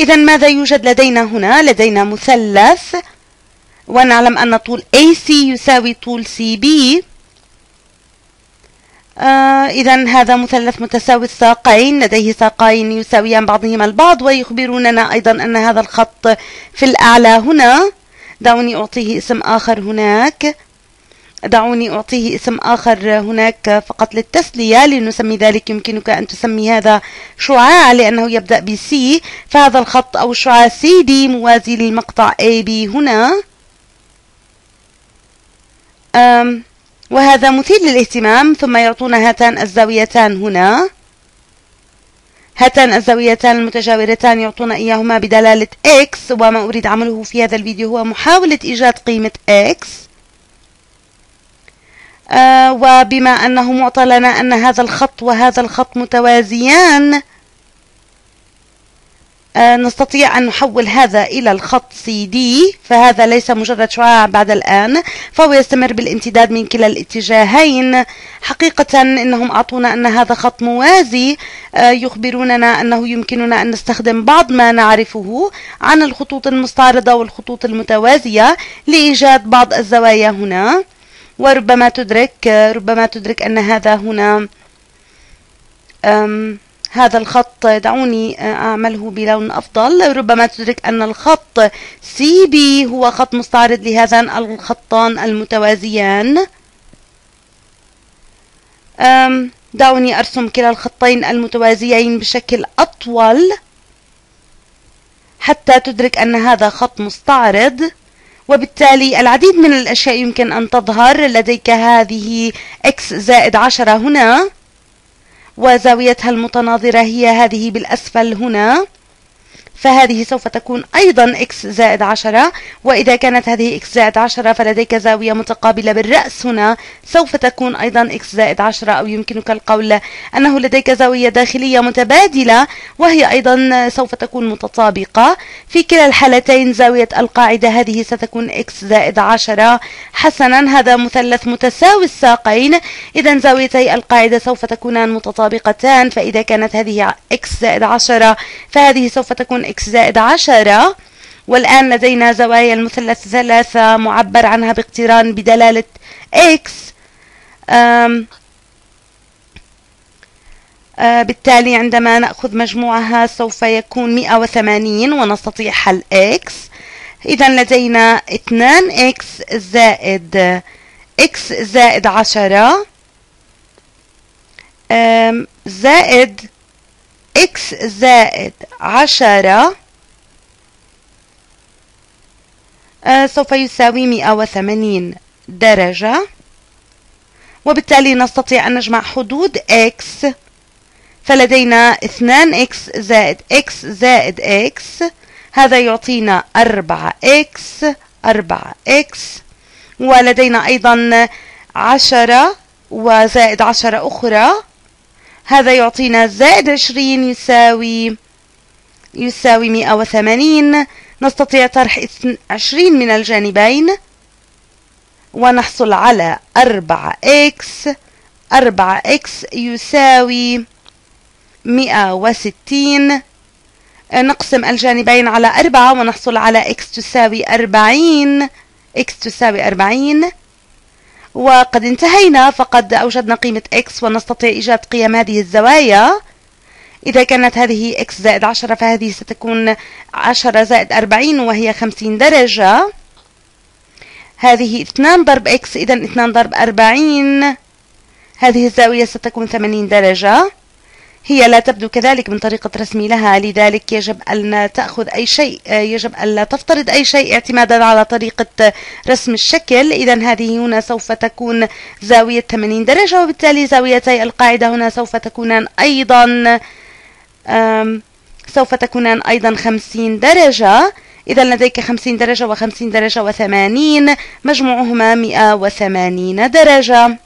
إذا ماذا يوجد لدينا هنا؟ لدينا مثلث، ونعلم أن طول AC يساوي طول CB. إذا هذا مثلث متساوي الساقين، لديه ساقين يساويان بعضهما البعض، ويخبروننا أيضا أن هذا الخط في الأعلى هنا، دعوني أعطيه اسم آخر هناك، دعوني أعطيه اسم آخر هناك فقط للتسلية لنسمي ذلك، يمكنك أن تسمي هذا شعاع لأنه يبدأ بسي، فهذا الخط أو شعاع سي دي موازي للمقطع اي بي هنا، وهذا مثير للاهتمام. ثم يعطونا هاتان الزاويتان هنا، هاتان الزاويتان المتجاورتان يعطونا إياهما بدلالة X، وما أريد عمله في هذا الفيديو هو محاولة إيجاد قيمة X. وبما أنه معطى لنا أن هذا الخط وهذا الخط متوازيان، نستطيع أن نحول هذا إلى الخط CD، فهذا ليس مجرد شعاع بعد الآن، فهو يستمر بالامتداد من كلا الاتجاهين. حقيقة إنهم أعطونا أن هذا خط موازي، يخبروننا أنه يمكننا أن نستخدم بعض ما نعرفه عن الخطوط المستعرضة والخطوط المتوازية لإيجاد بعض الزوايا هنا، وربما تدرك أن هذا هنا هذا الخط، دعوني أعمله بلون أفضل، ربما تدرك أن الخط سي بي هو خط مستعرض لهذا الخطان المتوازيان. دعوني أرسم كلا الخطين المتوازيين بشكل أطول حتى تدرك أن هذا خط مستعرض، وبالتالي العديد من الأشياء يمكن أن تظهر لديك. هذه X زائد 10 هنا، وزاويتها المتناظرة هي هذه بالأسفل هنا، فهذه سوف تكون أيضا X زائد 10، وإذا كانت هذه X زائد 10 فلديك زاوية متقابلة بالرأس هنا، سوف تكون أيضا X زائد 10، أو يمكنك القول أنه لديك زاوية داخلية متبادلة، وهي أيضا سوف تكون متطابقة. في كلا الحالتين زاوية القاعدة هذه ستكون X زائد 10. حسنا، هذا مثلث متساوي الساقين، إذا زاويتي القاعدة سوف تكونان متطابقتان، فإذا كانت هذه X زائد 10 فهذه سوف تكون X زائد 10. والآن لدينا زوايا المثلث ثلاثة معبر عنها باقتران بدلالة X، بالتالي عندما نأخذ مجموعها سوف يكون 180، ونستطيع حل X. إذا لدينا 2X زائد X زائد 10 زائد X زائد 10 سوف يساوي 180 درجة، وبالتالي نستطيع أن نجمع حدود X، فلدينا 2X زائد X زائد X، هذا يعطينا 4X 4X، ولدينا أيضا 10 وزائد 10 أخرى، هذا يعطينا زائد 20 يساوي 180. نستطيع طرح 20 من الجانبين ونحصل على 4X 4X يساوي 160. نقسم الجانبين على 4 ونحصل على X تساوي 40 X تساوي 40، وقد انتهينا، فقد أوجدنا قيمة X، ونستطيع إيجاد قيم هذه الزوايا. إذا كانت هذه X زائد 10 فهذه ستكون 10 زائد 40 وهي 50 درجة، هذه 2 ضرب X، إذا 2 ضرب 40، هذه الزاوية ستكون 80 درجة. هي لا تبدو كذلك من طريقة رسمي لها، لذلك يجب أن تأخذ أي شيء، يجب أن لا تفترض أي شيء اعتمادا على طريقة رسم الشكل. إذا هذه هنا سوف تكون زاوية 80 درجة، وبالتالي زاويتي القاعدة هنا سوف تكونان أيضا 50 درجة. إذا لديك 50 درجة و50 درجة و80، مجموعهما 180 درجة.